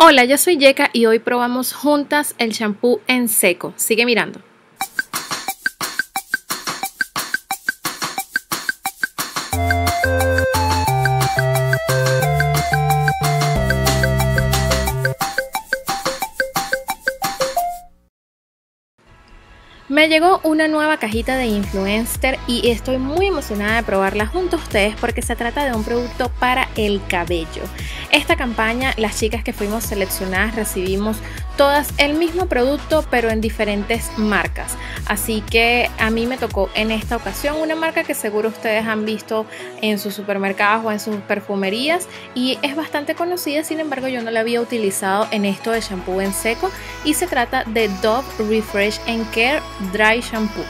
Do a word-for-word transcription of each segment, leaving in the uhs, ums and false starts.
Hola, yo soy Yeka y hoy probamos juntas el shampoo en seco. Sigue mirando. Me llegó una nueva cajita de Influenster y estoy muy emocionada de probarla junto a ustedes porque se trata de un producto para el cabello. Esta campaña, las chicas que fuimos seleccionadas recibimos todas el mismo producto pero en diferentes marcas. Así que a mí me tocó en esta ocasión una marca que seguro ustedes han visto en sus supermercados o en sus perfumerías y es bastante conocida, sin embargo yo no la había utilizado en esto de shampoo en seco y se trata de Dove Refresh and Care Dry Shampoo.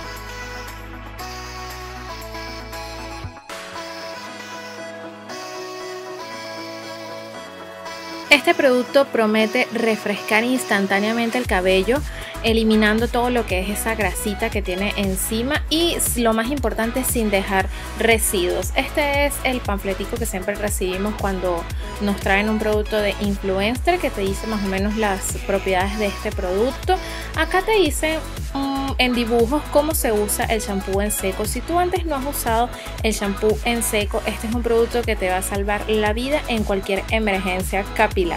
Este producto promete refrescar instantáneamente el cabello, eliminando todo lo que es esa grasita que tiene encima y lo más importante, sin dejar residuos. Este es el panfletico que siempre recibimos cuando nos traen un producto de Influenster que te dice más o menos las propiedades de este producto. Acá te dice um, en dibujos cómo se usa el shampoo en seco. Si tú antes no has usado el shampoo en seco, este es un producto que te va a salvar la vida en cualquier emergencia capilar.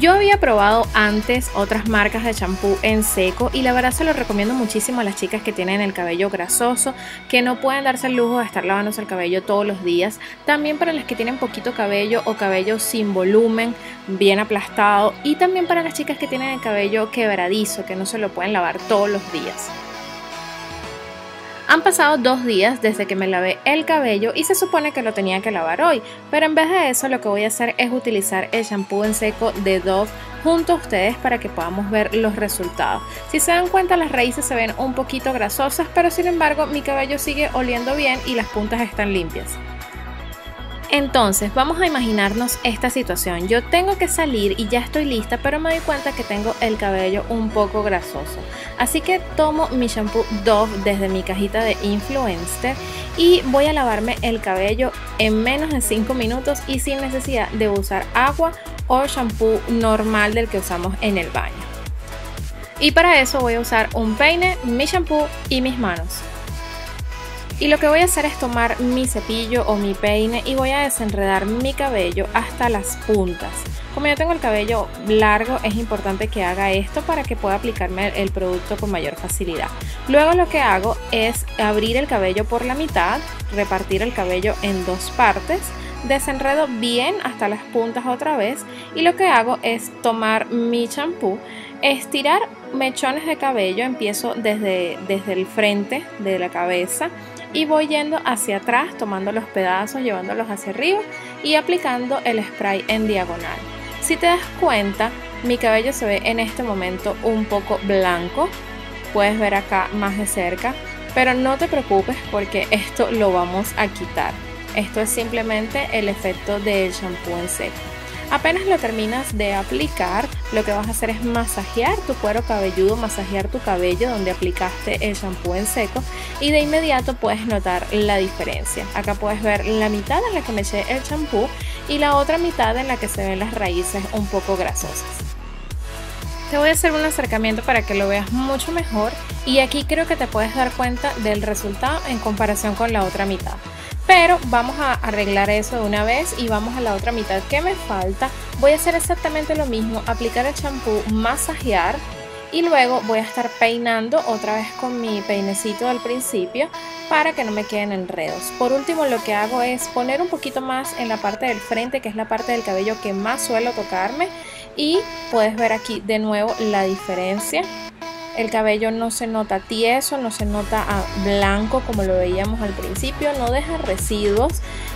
Yo había probado antes otras marcas de shampoo en seco y la verdad se lo recomiendo muchísimo a las chicas que tienen el cabello grasoso, que no pueden darse el lujo de estar lavándose el cabello todos los días. También para las que tienen poquito cabello o cabello sin volumen, bien aplastado, y también para las chicas que tienen el cabello quebradizo, que no se lo pueden lavar todos los días. Han pasado dos días desde que me lavé el cabello y se supone que lo tenía que lavar hoy, pero en vez de eso lo que voy a hacer es utilizar el shampoo en seco de Dove junto a ustedes para que podamos ver los resultados. Si se dan cuenta, las raíces se ven un poquito grasosas, pero sin embargo mi cabello sigue oliendo bien y las puntas están limpias. Entonces, vamos a imaginarnos esta situación. Yo tengo que salir y ya estoy lista, pero me doy cuenta que tengo el cabello un poco grasoso. Así que tomo mi shampoo Dove desde mi cajita de Influenster y voy a lavarme el cabello en menos de cinco minutos y sin necesidad de usar agua o shampoo normal del que usamos en el baño. Y para eso voy a usar un peine, mi shampoo y mis manos. Y lo que voy a hacer es tomar mi cepillo o mi peine y voy a desenredar mi cabello hasta las puntas. Como yo tengo el cabello largo, es importante que haga esto para que pueda aplicarme el producto con mayor facilidad. Luego lo que hago es abrir el cabello por la mitad, repartir el cabello en dos partes, desenredo bien hasta las puntas otra vez y lo que hago es tomar mi champú, estirar mechones de cabello, empiezo desde, desde el frente de la cabeza y voy yendo hacia atrás, tomando los pedazos, llevándolos hacia arriba y aplicando el spray en diagonal. Si te das cuenta, mi cabello se ve en este momento un poco blanco, puedes ver acá más de cerca, pero no te preocupes porque esto lo vamos a quitar. Esto es simplemente el efecto del shampoo en seco. Apenas lo terminas de aplicar, lo que vas a hacer es masajear tu cuero cabelludo, masajear tu cabello donde aplicaste el shampoo en seco y de inmediato puedes notar la diferencia. Acá puedes ver la mitad en la que me eché el shampoo y la otra mitad en la que se ven las raíces un poco grasosas. Te voy a hacer un acercamiento para que lo veas mucho mejor y aquí creo que te puedes dar cuenta del resultado en comparación con la otra mitad. Pero vamos a arreglar eso de una vez y vamos a la otra mitad que me falta. Voy a hacer exactamente lo mismo, aplicar el champú, masajear y luego voy a estar peinando otra vez con mi peinecito al principio para que no me queden enredos. Por último lo que hago es poner un poquito más en la parte del frente, que es la parte del cabello que más suelo tocarme, y puedes ver aquí de nuevo la diferencia. El cabello no se nota tieso, no se nota blanco como lo veíamos al principio, no deja residuos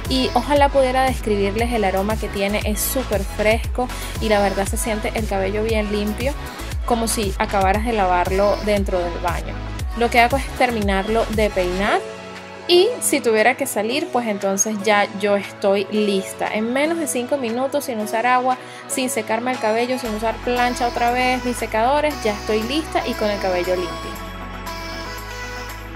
y ojalá pudiera describirles el aroma que tiene, es súper fresco y la verdad se siente el cabello bien limpio, como si acabaras de lavarlo dentro del baño. Lo que hago es terminarlo de peinar y si tuviera que salir, pues entonces ya yo estoy lista. En menos de cinco minutos, sin usar agua, sin secarme el cabello, sin usar plancha otra vez, ni secadores, ya estoy lista y con el cabello limpio.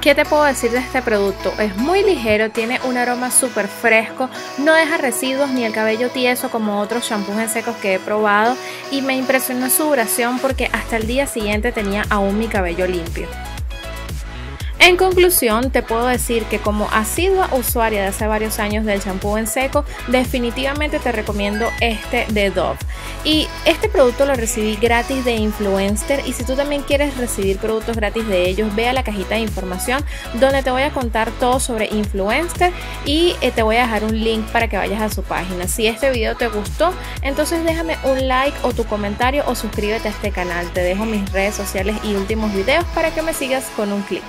¿Qué te puedo decir de este producto? Es muy ligero, tiene un aroma súper fresco, no deja residuos ni el cabello tieso como otros shampoos en secos que he probado, y me impresionó su duración porque hasta el día siguiente tenía aún mi cabello limpio. En conclusión, te puedo decir que como asidua usuaria de hace varios años del shampoo en seco, definitivamente te recomiendo este de Dove. Y este producto lo recibí gratis de Influenster, y si tú también quieres recibir productos gratis de ellos, ve a la cajita de información donde te voy a contar todo sobre Influenster y te voy a dejar un link para que vayas a su página. Si este video te gustó, entonces déjame un like o tu comentario o suscríbete a este canal. Te dejo mis redes sociales y últimos videos para que me sigas con un clic.